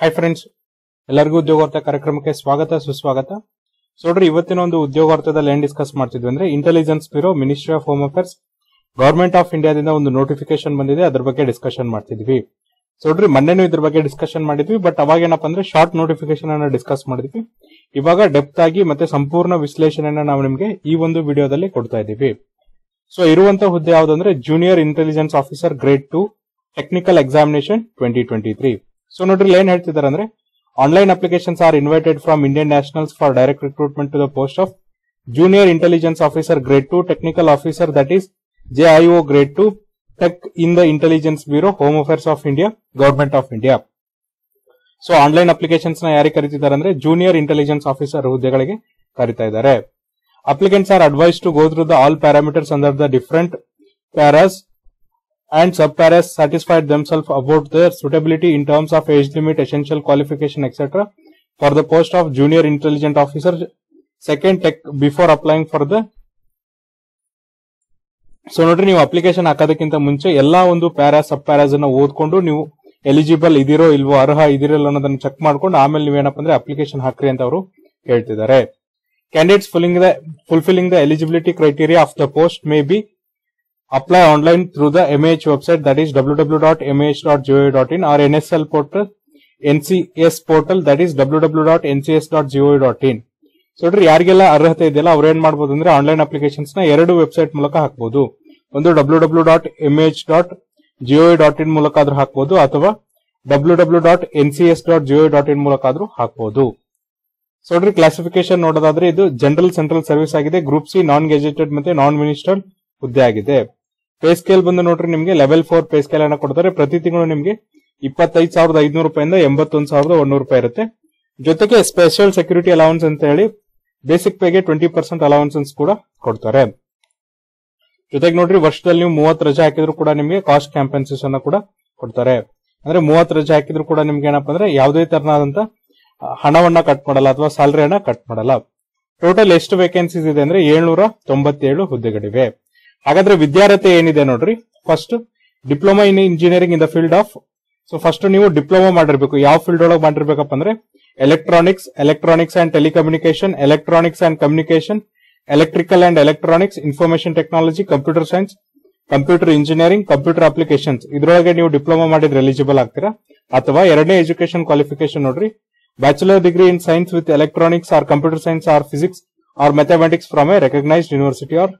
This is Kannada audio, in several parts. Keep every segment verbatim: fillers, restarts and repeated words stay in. ಹಾಯ್ ಫ್ರೆಂಡ್ಸ್, ಎಲ್ಲರಿಗೂ ಉದ್ಯೋಗಾರ್ಥ ಕಾರ್ಯಕ್ರಮಕ್ಕೆ ಸ್ವಾಗತ ಸುಸ್ವಾಗತ. ಸೋಡ್ರಿ, ಇವತ್ತಿನ ಒಂದು ಉದ್ಯೋಗಾರ್ಥದಲ್ಲಿ ಏನ್ ಡಿಸ್ಕಸ್ ಮಾಡ್ತಿದ್ವಿ ಅಂದ್ರೆ, intelligence bureau, ministry of home affairs, government of ಇಂಡಿಯಾದಿಂದ ಒಂದು ನೋಟಿಫಿಕೇಶನ್ ಬಂದಿದೆ, ಅದ್ರ ಬಗ್ಗೆ ಡಿಸ್ಕಶನ್ ಮಾಡ್ತಿದ್ವಿ. ಸೋಡ್ರಿ, ಮೊನ್ನೆನೂ ಇದ್ರ ಬಗ್ಗೆ ಡಿಸ್ಕಶನ್ ಮಾಡಿದ್ವಿ, ಬಟ್ ಅವಾಗ ಏನಪ್ಪಾ ಅಂದ್ರೆ ಶಾರ್ಟ್ ನೋಟಿಫಿಕೇಶನ್ ಅನ್ನ ಡಿಸ್ಕಸ್ ಮಾಡಿದ್ವಿ. ಇವಾಗ ಡೆಪ್ತ್ ಆಗಿ ಮತ್ತೆ ಸಂಪೂರ್ಣ ವಿಶ್ಲೇಷಣೆಯನ್ನ ನಾವು ನಿಮ್ಗೆ ಈ ಒಂದು ವಿಡಿಯೋದಲ್ಲಿ ಕೊಡ್ತಾ ಇದೀವಿ. ಸೊ ಇರುವಂತ ಹುದ್ದೆ ಯಾವ್ದಂದ್ರೆ junior intelligence officer grade two, technical examination twenty twenty three. So ನೋಡ್ರಿ, ಏನ್ ಹೇಳ್ತಿದ್ದಾರೆ ಅಂದ್ರೆ, online applications are invited from Indian nationals for direct recruitment to the post of junior intelligence officer grade two, technical officer, that is J I O grade two, tech in the intelligence bureau, home affairs of India, government of India. So online applications ನ ಯಾರಿಗೆ ಕರೀತಿದ್ದಾರೆ ಅಂದ್ರೆ ಜೂನಿಯರ್ ಇಂಟೆಲಿಜೆನ್ಸ್ ಆಫೀಸರ್ ಹುದ್ದೆಗಳಿಗೆ ಕರೀತಾ ಇದ್ದಾರೆ. Applicants are advice to go through the all parameters under the different paras and sub-paras, satisfied themselves about their suitability in terms of age limit, essential qualification, et cetera for the post of junior intelligence officer. Second, tech before applying for the. So ನೋಡ್ರಿ, ನೀವು ಅಪ್ಲಿಕೇಶನ್ ಹಾಕೋದಕ್ಕಿಂತ ಮುಂಚೆ ಎಲ್ಲಾ ಒಂದು ಪ್ಯಾರಾ ಸಬ್ ಪ್ಯಾರಾಸ್ ಅನ್ನ ಓದ್ಕೊಂಡು ನೀವು ಎಲಿಜಿಬಲ್ ಇದಿರೋ ಇಲ್ವೋ, ಅರ್ಹ ಇದಿರೋ ಅನ್ನೋದನ್ನ ಚೆಕ್ ಮಾಡ್ಕೊಂಡು ಆಮೇಲೆ ನೀವೇನಪ್ಪ ಅಂದ್ರೆ ಅಪ್ಲಿಕೇಶನ್ ಹಾಕ್ರಿ ಅಂತ ಅವರು ಹೇಳ್ತಿದ್ದಾರೆ. Candidates fulling the fulfilling the eligibility criteria of the post may be apply online through the M H website, that is w w w dot m h dot gov dot in, or N S L portal, N C S portal, that is w w w dot n c s dot gov dot in. So ನೋಡ್ರಿ, ಯಾರಿಗೆಲ್ಲ ಅರ್ಹತೆ ಇದೆಯಲ್ಲ ಅವ್ರು ಏನ್ ಮಾಡಬಹುದು ಅಂದ್ರೆ ಆನ್ಲೈನ್ ಅಪ್ಲಿಕೇಶನ್ಸ್ ನ ಎರಡು ವೆಬ್ಸೈಟ್ ಮೂಲಕ ಹಾಕಬಹುದು. ಒಂದು w w w dot m h dot gov dot in ಮೂಲಕ ಆದ್ರೂ ಹಾಕಬಹುದು, ಅಥವಾ w w w dot n c s dot gov dot in ಮೂಲಕ ಆದ್ರೂ ಹಾಕಬಹುದು. ಸೊ ನೋಡ್ರಿ, ಕ್ಲಾಸಿಫಿಕೇಶನ್ ನೋಡೋದಾದ್ರೆ ಇದು ಜನರಲ್ ಸೆಂಟ್ರಲ್ ಸರ್ವಿಸ್ ಆಗಿದೆ. ಗ್ರೂಪ್ ಸಿ, ನಾನ್ ಗೆಜೆಟೆಡ್ ಮತ್ತೆ ನಾನ್ ಮಿನಿಸ್ಟರ್ ಹುದ್ದೆ ಆಗಿದೆ. ಪೇ ಸ್ಕೇಲ್ ಬಂದು ನೋಡ್ರಿ, ನಿಮ್ಗೆ ಲೆವೆಲ್ ಫೋರ್ ಪೇ ಸ್ಕೇಲ್ ಅನ್ನ ಕೊಡ್ತಾರೆ. ಪ್ರತಿ ತಿಂಗಳು ನಿಮ್ಗೆ ಇಪ್ಪತ್ತೈದು ಸಾವಿರದ ಐದ್ನೂರು ರೂಪಾಯಿಂದ ಎಂಬತ್ತೊಂದು ಸಾವಿರದ ಒಂದೂರು ರೂಪಾಯಿ ಇರುತ್ತೆ. ಜೊತೆಗೆ ಸ್ಪೆಷಲ್ ಸೆಕ್ಯೂರಿಟಿ ಅಲೌನ್ಸ್ ಅಂತ ಹೇಳಿ ಬೇಸಿಕ್ ಪೇಗೆ ಟ್ವೆಂಟಿ ಪರ್ಸೆಂಟ್ ಅಲೌನ್ಸನ್ಸ್ ಕೂಡ ಕೊಡ್ತಾರೆ. ಜೊತೆಗೆ ನೋಡ್ರಿ, ವರ್ಷದಲ್ಲಿ ನೀವು ಮೂವತ್ತು ರಜೆ ಹಾಕಿದ್ರು ಕೂಡ ನಿಮ್ಗೆ ಕಾಸ್ಟ್ ಕಾಂಪೆನ್ಸೇಷನ್ ಕೂಡ ಕೊಡ್ತಾರೆ. ಅಂದ್ರೆ ಮೂವತ್ತು ರಜೆ ಹಾಕಿದ್ರು ಕೂಡ ನಿಮ್ಗೆ ಏನಪ್ಪಾ ಅಂದ್ರೆ ಯಾವುದೇ ತರನಾದಂತ ಹಣವನ್ನ ಕಟ್ ಮಾಡಲ್ಲ ಅಥವಾ ಸ್ಯಾಲರಿಯನ್ನ ಕಟ್ ಮಾಡಲ್ಲ. ಟೋಟಲ್ ಎಷ್ಟು ವೇಕೆನ್ಸೀಸ್ ಇದೆ ಅಂದ್ರೆ ಏಳ್ನೂರ ತೊಂಬತ್ತೇಳು ಹುದ್ದೆಗಳಿವೆ. ಹಾಗಾದ್ರೆ ವಿದ್ಯಾರ್ಹತೆ ಏನಿದೆ ನೋಡ್ರಿ, first diploma in engineering in the field of. So first ನೀವು ಡಿಪ್ಲೊಮಾ ಮಾಡಿರ್ಬೇಕು. ಯಾವ ಫೀಲ್ಡ್ ಒಳಗೆ ಮಾಡಿರ್ಬೇಕಪ್ಪ ಅಂದ್ರೆ electronics, electronics and telecommunication, electronics and communication, electrical and electronics, information technology, computer science, computer engineering, computer applications. ಇದರೊಳಗೆ ನೀವು ಡಿಪ್ಲೊಮಾ ಮಾಡಿದ್ರೆ ಎಲಿಜಿಬಲ್ ಆಗ್ತೀರಾ. ಅಥವಾ ಎರಡನೇ ಎಜುಕೇಶನ್ ಕ್ವಾಲಿಫಿಕೇಶನ್ ನೋಡ್ರಿ, bachelor degree in science with electronics or computer science or physics or mathematics from a recognised university or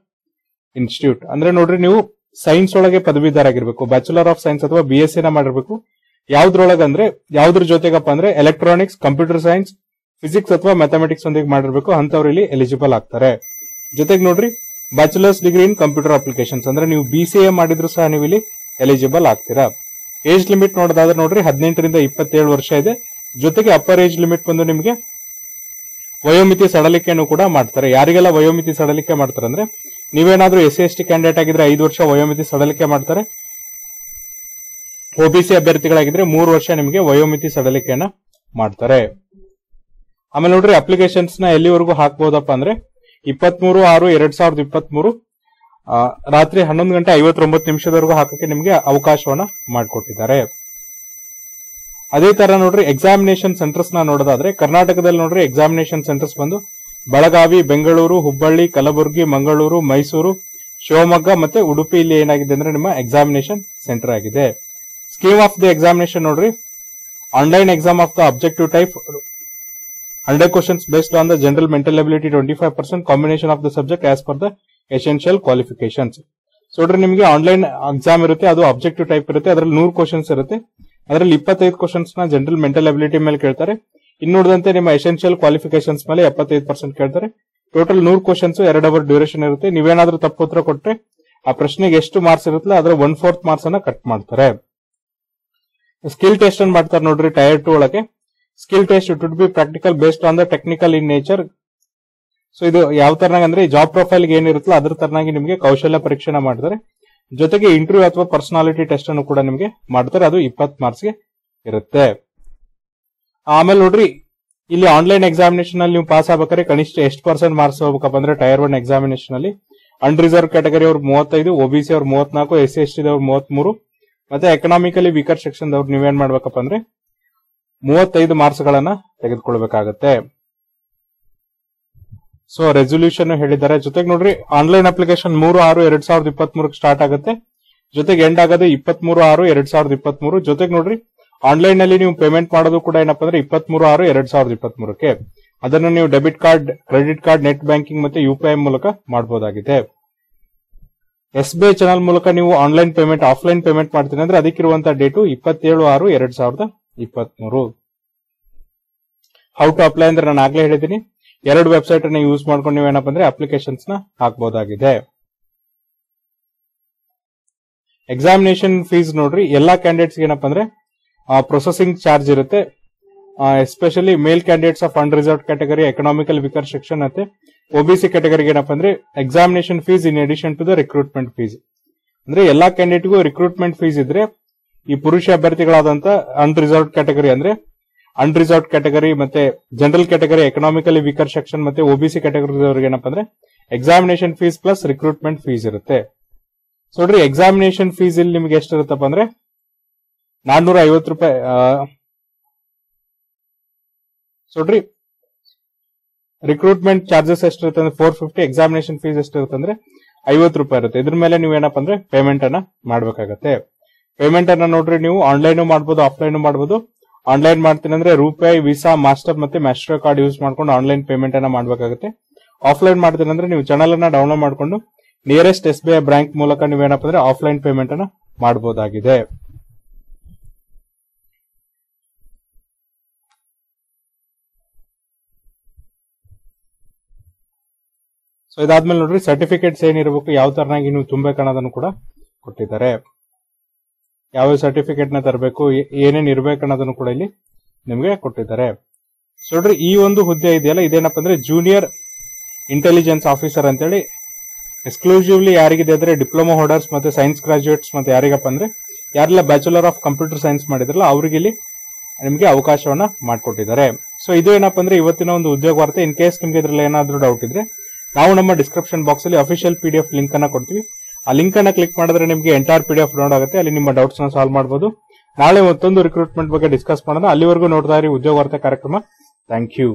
institute. ಅಂದ್ರೆ ನೋಡ್ರಿ, ನೀವು ಸೈನ್ಸ್ ಒಳಗೆ ಪದವೀಧರಾಗಿರ್ಬೇಕು, ಬ್ಯಾಚುಲರ್ ಆಫ್ ಸೈನ್ಸ್ ಅಥವಾ ಬಿ ಎಸ್ ಸಿ ನ ಮಾಡಿರ್ಬೇಕು. ಯಾವ್ದ್ರೊಳಗಂದ್ರೆ ಯಾವ್ದ್ರ ಜೊತೆಗಪ್ಪ ಅಂದ್ರೆ ಎಲೆಕ್ಟ್ರಾನಿಕ್ಸ್, ಕಂಪ್ಯೂಟರ್ ಸೈನ್ಸ್, ಫಿಸಿಕ್ಸ್ ಅಥವಾ ಮ್ಯಾಥಮೆಟಿಕ್ಸ್ ಒಂದಿಗೆ ಮಾಡಿರ್ಬೇಕು. ಅಂತವ್ರು ಇಲ್ಲಿ ಎಲಿಜಿಬಲ್ ಆಗ್ತಾರೆ. ಜೊತೆಗೆ ನೋಡ್ರಿ, bachelors degree in computer applications ಅಂದ್ರೆ ನೀವು ಬಿ ಸಿ ಎ ಮಾಡಿದ್ರು ಸಹ ನೀವು ಇಲ್ಲಿ ಎಲಿಜಿಬಲ್ ಆಗ್ತೀರಾ. ಏಜ್ ಲಿಮಿಟ್ ನೋಡೋದಾದ್ರೆ ನೋಡ್ರಿ, ಹದಿನೆಂಟರಿಂದ ಇಪ್ಪತ್ತೇಳು ವರ್ಷ ಇದೆ. ಜೊತೆಗೆ ಅಪ್ಪರ್ ಏಜ್ ಲಿಮಿಟ್ ಬಂದು ನಿಮ್ಗೆ ವಯೋಮಿತಿ ಸಡಲಿಕೆಯನ್ನು ಕೂಡ ಮಾಡ್ತಾರೆ. ಯಾರಿಗೆಲ್ಲ ವಯೋಮಿತಿ ಸಡಲಿಕೆ ಮಾಡ್ತಾರೆ ಅಂದ್ರೆ ನೀವೇನಾದ್ರೂ S C S T candidate ಆಗಿದ್ರೆ ಐದು ವರ್ಷ ವಯೋಮಿತಿ ಸಡಲಿಕೆ ಮಾಡ್ತಾರೆ. ಒಬಿಸಿ ಅಭ್ಯರ್ಥಿಗಳಾಗಿದ್ರೆ ಮೂರು ವರ್ಷ ನಿಮಗೆ ವಯೋಮಿತಿ ಸಡಲಿಕೆಯನ್ನ ಮಾಡ್ತಾರೆ. ಆಮೇಲೆ ನೋಡ್ರಿ, ಅಪ್ಲಿಕೇಶನ್ಸ್ ನ ಎಲ್ಲಿವರೆಗೂ ಹಾಕಬಹುದಪ್ಪ ಅಂದ್ರೆ ಇಪ್ಪತ್ಮೂರು ಆರು ಎರಡ್ ಸಾವಿರದ ಇಪ್ಪತ್ಮೂರು ರಾತ್ರಿ ಹನ್ನೊಂದು ಗಂಟೆ ಐವತ್ತೊಂಬತ್ತು ನಿಮಿಷದವರೆಗೂ ಹಾಕಕ್ಕೆ ನಿಮ್ಗೆ ಅವಕಾಶವನ್ನ ಮಾಡಿಕೊಟ್ಟಿದ್ದಾರೆ. ಅದೇ ತರ ನೋಡ್ರಿ, ಎಕ್ಸಾಮಿನೇಷನ್ ಸೆಂಟರ್ಸ್ ನ ನೋಡೋದಾದ್ರೆ ಕರ್ನಾಟಕದಲ್ಲಿ ನೋಡ್ರಿ ಎಕ್ಸಾಮಿನೇಷನ್ ಸೆಂಟರ್ಸ್ ಬಂದು ಬೆಳಗಾವಿ, ಬೆಂಗಳೂರು, ಹುಬ್ಬಳ್ಳಿ, ಕಲಬುರಗಿ, ಮಂಗಳೂರು, ಮೈಸೂರು, ಶಿವಮೊಗ್ಗ ಮತ್ತೆ ಉಡುಪಿ ಇಲ್ಲಿ ಏನಾಗಿದೆ ಅಂದ್ರೆ ನಿಮ್ಮ ಎಕ್ಸಾಮಿನೇಷನ್ ಸೆಂಟರ್ ಆಗಿದೆ. ಸ್ಕೀಮ್ ಆಫ್ ದಿ ಎಕ್ಸಾಮಿನೇಷನ್ ನೋಡ್ರಿ, online exam of the objective type, hundred questions based on the general mental ability, twenty five percent combination of the subject as per the essential qualifications. So ನಿಮಗೆ ಆನ್ಲೈನ್ ಎಕ್ಸಾಮ್ ಇರುತ್ತೆ, ಅದು ಅಬ್ಜೆಕ್ಟಿವ್ ಟೈಪ್ ಇರುತ್ತೆ. ಅದರಲ್ಲಿ ನೂರು ಕ್ವಶನ್ಸ್ ಇರುತ್ತೆ. ಅದರಲ್ಲಿ ಇಪ್ಪತ್ತೈದು ಕ್ವಶನ್ಸ್ ನ ಜನರಲ್ ಮೆಂಟಲ್ ಅಬಿಲಿಟಿ ಮೇಲೆ ಕೇಳ್ತಾರೆ. ಇನ್ನುಳಿದಂತೆ ನಿಮ್ಮ ಎಸೆನ್ಷಿಯಲ್ ಕ್ವಾಲಿಫಿಕೇಶನ್ಸ್ ಮೇಲೆ ಎಪ್ಪತ್ತೈದು ಪರ್ಸೆಂಟ್ ಕೇಳ್ತಾರೆ. ಟೋಟಲ್ ನೂರು ಕ್ವಶನ್ಸ್, ಎರಡು ಅವರ್ ಡ್ಯೂರೇಷನ್ ಇರುತ್ತೆ. ನೀವೇನಾದ್ರೂ ತಪ್ಪು ಉತ್ತರ ಕೊಟ್ರೆ ಆ ಪ್ರಶ್ನೆಗೆ ಎಷ್ಟು ಮಾರ್ಕ್ಸ್ ಇರುತ್ತಲ್ಲ ಅದರ ಒನ್ ಫೋರ್ತ್ ಮಾರ್ಕ್ಸ್ ಅನ್ನ ಕಟ್ ಮಾಡ್ತಾರೆ. ಸ್ಕಿಲ್ ಟೆಸ್ಟ್ ಅನ್ ಮಾಡ್ತಾರೆ ನೋಡ್ರಿ, ಟೈರ್ ಟು ಒಳಗೆ. Skill test it would be practical based on the technical in nature. So ಇದು ಯಾವ ತರನಾಗಿ ಅಂದ್ರೆ ಜಾಬ್ ಪ್ರೊಫೈಲ್ ಗೆ ಏನಿರುತ್ತಲ್ಲ ಅದ್ರ ತರನಾಗಿ ನಿಮಗೆ ಕೌಶಲ್ಯ ಪರೀಕ್ಷೆನ ಮಾಡ್ತಾರೆ. ಜೊತೆಗೆ ಇಂಟರ್ವ್ಯೂ ಅಥವಾ ಪರ್ಸನಾಲಿಟಿ ಟೆಸ್ಟ್ ಅನ್ನು ಕೂಡ ನಿಮಗೆ ಮಾಡ್ತಾರೆ. ಅದು ಇಪ್ಪತ್ತು ಮಾರ್ಕ್ಸ್ ಗೆ ಇರುತ್ತೆ. ಆಮೇಲೆ ನೋಡ್ರಿ, ಇಲ್ಲಿ ಆನ್ಲೈನ್ ಎಕ್ಸಾಮಿನೇಷನ್ ಅಲ್ಲಿ ನೀವು ಪಾಸ್ ಆಗ್ಬೇಕಾದ್ರೆ ಕನಿಷ್ಠ ಎಷ್ಟು ಪರ್ಸೆಂಟ್ ಮಾರ್ಕ್ಸ್ ಹೋಗ್ಬೇಕಪ್ಪ ಅಂದ್ರೆ ಟೈರ್ ಒನ್ ಎಕ್ಸಾಮಿನೇಷನ್ ಅಲ್ಲಿ ಅನ್ರಿಸರ್ವ್ ಕ್ಯಾಟಗರಿ ಅವ್ರು ಮೂವತ್ತೈದು, ಒಬಿಸಿ ಅವ್ರು ಮೂವತ್ನಾಲ್ಕು, ಎಸ್ ಸಿ ಎಸ್ ಟಿ ದವ್ರು ಮೂವತ್ಮೂರು, ಮತ್ತೆ ಎಕನಾಮಿಕಲಿ ವೀಕರ್ ಸೆಕ್ಷನ್ ದವ್ರು ನೀವೇನ್ ಮಾಡ್ಬೇಕಪ್ಪ ಅಂದ್ರೆ ಮೂವತ್ತೈದು ಮಾರ್ಕ್ಸ್ ಗಳನ್ನ ತೆಗೆದುಕೊಳ್ಳಬೇಕಾಗುತ್ತೆ. ಸೊ ರೆಸೊಲ್ಯೂಷನ್ ಹೇಳಿದ್ದಾರೆ. ಜೊತೆಗೆ ನೋಡ್ರಿ ಆನ್ಲೈನ್ ಅಪ್ಲಿಕೇಶನ್ ಮೂರು ಆರು ಎರಡ್ ಸಾವಿರದ ಇಪ್ಪತ್ತ್ ಮೂರಕ್ಕೆ ಸ್ಟಾರ್ಟ್ ಆಗುತ್ತೆ. ಜೊತೆಗೆ ಎಂಡ್ ಆಗೋದು ಇಪ್ಪತ್ತ್ ಮೂರು ಆರು ಎರಡ್ ಸಾವಿರದ ಇಪ್ಪತ್ತ್ ಮೂರು. ಜೊತೆಗೆ ನೋಡ್ರಿ ಆನ್ಲೈನ್ ನಲ್ಲಿ ನೀವು ಪೇಮೆಂಟ್ ಮಾಡೋದು ಕೂಡ ಏನಪ್ಪಾ ಅಂದ್ರೆ ಇಪ್ಪತ್ತ್ ಮೂರು ಆರು ಎರಡ್ ಸಾವಿರದ ಇಪ್ಪತ್ತ್ ಮೂರಕ್ಕೆ. ಅದನ್ನು ನೀವು debit card, credit card, net banking ಮತ್ತೆ ಯುಪಿಐ ಮೂಲಕ ಮಾಡಬಹುದಾಗಿದೆ. ಎಸ್ ಬಿ ಐ ಚಾನಲ್ ಮೂಲಕ ನೀವು ಆನ್ಲೈನ್ ಪೇಮೆಂಟ್, ಆಫ್ಲೈನ್ ಪೇಮೆಂಟ್ ಮಾಡ್ತೀನಿ ಅಂದ್ರೆ ಅದಕ್ಕಿರುವಂತಹ ಡೇಟು ಇಪ್ಪತ್ತೇಳು ಆರು ಎರಡ್ ಸಾವಿರದ ಇಪ್ಪತ್ತ್ ಮೂರು. ಹೌ ಟು ಅಪ್ಲೈ ಅಂದ್ರೆ ನಾನು ಆಗ್ಲೇ ಹೇಳಿದ್ದೀನಿ. ಎರಡು ವೆಬ್ಸೈಟ್ ಅನ್ನ ಯೂಸ್ ಮಾಡ್ಕೊಂಡು ನೀವು ಏನಪ್ಪಾ ಅಂದ್ರೆ ಅಪ್ಲಿಕೇಶನ್ಸ್ ನ ಹಾಕಬಹುದಾಗಿದೆ. ಎಕ್ಸಾಮಿನೇಷನ್ ಫೀಸ್ ನೋಡ್ರಿ ಎಲ್ಲಾ ಕ್ಯಾಂಡಿಡೇಟ್ಸ್ ಏನಪ್ಪಾ ಅಂದ್ರೆ ಪ್ರೊಸೆಸಿಂಗ್ ಚಾರ್ಜ್ ಇರುತ್ತೆ. Especially male candidates of and reserved category, economical weaker section ಮತ್ತೆ ಒಬಿಸಿ ಕ್ಯಾಟಗರಿಗೆ ಏನಪ್ಪಾ ಅಂದ್ರೆ examination fees in addition to the recruitment fees. ಅಂದ್ರೆ ಎಲ್ಲಾ ಕ್ಯಾಂಡಿಡೇಟ್ಗೂ ರಿಕ್ರೂಟ್ಮೆಂಟ್ ಫೀಸ್ ಇದ್ರೆ, ಈ ಪುರುಷ ಅಭ್ಯರ್ಥಿಗಳಾದಂತ ಅಂಡ್ ರಿಸರ್ವ್ಡ್ ಕ್ಯಾಟಗರಿ ಅಂದ್ರೆ ಅಂಡ್ ರಿಸರ್ವ್ಡ್ ಕ್ಯಾಟಗರಿ ಮತ್ತೆ general category, economically weaker section ಮತ್ತೆ ಒಬಿಸಿ ಕ್ಯಾಟಗರಿವರೆಗೆ ಏನಪ್ಪಾ ಅಂದ್ರೆ examination fees plus recruitment fees ಇರುತ್ತೆ. ಸೊ ನೋಡ್ರಿ ಎಕ್ಸಾಮಿನೇಷನ್ ಫೀಸ್ ಇಲ್ಲಿ ನಿಮ್ಗೆ ಎಷ್ಟಿರುತ್ತಪ್ಪ ಅಂದ್ರೆ ನಾನ್ನೂರ ಐವತ್ತು ರೂಪಾಯಿ ನೋಡ್ರಿ. ರಿಕ್ರೂಟ್ಮೆಂಟ್ ಚಾರ್ಜಸ್ ಎಷ್ಟಿರುತ್ತೆ ಅಂದ್ರೆ ಫೋರ್ ಫಿಫ್ಟಿ, ಎಕ್ಸಾಮಿನೇಷನ್ ಫೀಸ್ ಎಷ್ಟಿರುತ್ತೆ ಅಂದ್ರೆ ಐವತ್ತು ರೂಪಾಯಿ ಇರುತ್ತೆ. ಇದ್ರ ಮೇಲೆ ನೀವು ಏನಪ್ಪಾ ಅಂದ್ರೆ ಪೇಮೆಂಟ್ ಅನ್ನ ಮಾಡ್ಬೇಕಾಗತ್ತೆ. ಪೇಮೆಂಟ್ ಅನ್ನ ನೋಡ್ರಿ ನೀವು ಆನ್ಲೈನ್ ಮಾಡಬಹುದು, ಆಫ್ಲೈನ್ ಮಾಡಬಹುದು. ಆನ್ಲೈನ್ ಮಾಡ್ತೀನಿ ಅಂದ್ರೆ ರೂಪಾಯಿ, ವಿಸಾ, ಮಾಸ್ಟರ್ ಮತ್ತೆ ಮ್ಯಾಸ್ಟರ್ ಕಾರ್ಡ್ ಯೂಸ್ ಮಾಡ್ಕೊಂಡು ಆನ್ಲೈನ್ ಪೇಮೆಂಟ್ ಅನ್ನ ಮಾಡ್ಬೇಕಾಗತ್ತೆ. ಆಫ್ಲೈನ್ ಮಾಡ್ತೀನಿ ಅಂದ್ರೆ ನೀವು ಚಾನಲ್ ಅನ್ನ ಡೌನ್ಲೋಡ್ ಮಾಡ್ಕೊಂಡು nearest S B I bank ಮೂಲಕ ನೀವೇನಪ್ಪ ಅಂದ್ರೆ ಆಫ್ಲೈನ್ ಪೇಮೆಂಟ್ ಅನ್ನ ಮಾಡಬಹುದಾಗಿದೆ. ಸೊ ಇದಾದ್ಮೇಲೆ ನೋಡ್ರಿ ಸರ್ಟಿಫಿಕೇಟ್ಸ್ ಏನಿರಬೇಕು, ಯಾವ ತರನಾಗಿ ನೀವು ತುಂಬಬೇಕು ಅನ್ನೋದನ್ನು ಕೂಡ ಕೊಟ್ಟಿದ್ದಾರೆ. ಯಾವ ಸರ್ಟಿಫಿಕೇಟ್ ನ ತರಬೇಕು, ಏನೇನ್ ಇರಬೇಕು ಅನ್ನೋದನ್ನು ಕೂಡ ಇಲ್ಲಿ ನಿಮ್ಗೆ ಕೊಟ್ಟಿದ್ದಾರೆ. ಸೊ ನೋಡ್ರಿ ಈ ಒಂದು ಹುದ್ದೆ ಇದೆಯಲ್ಲ, ಇದೇನಪ್ಪ ಅಂದ್ರೆ ಜೂನಿಯರ್ ಇಂಟೆಲಿಜೆನ್ಸ್ ಆಫೀಸರ್ ಅಂತೇಳಿ ಎಕ್ಸ್ಕ್ಲೂಸಿವ್ಲಿ ಯಾರಿಗಿದೆ ಅಂದ್ರೆ ಡಿಪ್ಲೊಮಾ ಹೋಲ್ಡರ್ಸ್ ಮತ್ತೆ ಸೈನ್ಸ್ ಗ್ರಾಜುಯೇಟ್ಸ್ ಮತ್ತೆ ಯಾರಿಗಪ್ಪ ಅಂದ್ರೆ ಯಾರೆಲ್ಲ ಬ್ಯಾಚುಲರ್ ಆಫ್ ಕಂಪ್ಯೂಟರ್ ಸೈನ್ಸ್ ಮಾಡಿದ್ರಲ್ಲ ಅವ್ರಿಗೆ ಇಲ್ಲಿ ನಿಮ್ಗೆ ಅವಕಾಶವನ್ನ ಮಾಡಿಕೊಟ್ಟಿದ್ದಾರೆ. ಸೊ ಇದು ಏನಪ್ಪ ಅಂದ್ರೆ ಇವತ್ತಿನ ಒಂದು ಉದ್ಯೋಗ ವಾರ್ತೆ. ಇನ್ ಕೇಸ್ ನಿಮ್ಗೆ ಇದ್ರಲ್ಲಿ ಏನಾದ್ರೂ ಡೌಟ್ ಇದ್ರೆ ನಾವು ನಮ್ಮ ಡಿಸ್ಕ್ರಿಪ್ಷನ್ ಬಾಕ್ಸ್ ಅಲ್ಲಿ ಅಫಿಷಿಯಲ್ ಪಿಡಿಎಫ್ ಲಿಂಕ್ ಅನ್ನ ಕೊಡ್ತೀವಿ. ಆ ಲಿಂಕ್ ಅನ್ನ ಕ್ಲಿಕ್ ಮಾಡಿದ್ರೆ ನಿಮಗೆ ಎಂಟೈರ್ ಪಿಡಿಎಫ್ ಡೌನ್ಲೋಡ್ ಆಗುತ್ತೆ. ಅಲ್ಲಿ ನಿಮ್ಮ ಡೌಟ್ಸ್ ನ ಸಾಲ್ವ್ ಮಾಡಬಹುದು. ನಾಳೆ ಮತ್ತೊಂದು ರಿಕ್ರೂಟ್ಮೆಂಟ್ ಬಗ್ಗೆ ಡಿಸ್ಕಸ್ ಮಾಡೋಣ. ಅಲ್ಲಿವರೆಗೂ ನೋಡ್ತಾ ಇರಿ ಉದ್ಯೋಗ ವಾರ್ತೆ ಕಾರ್ಯಕ್ರಮ. Thank you.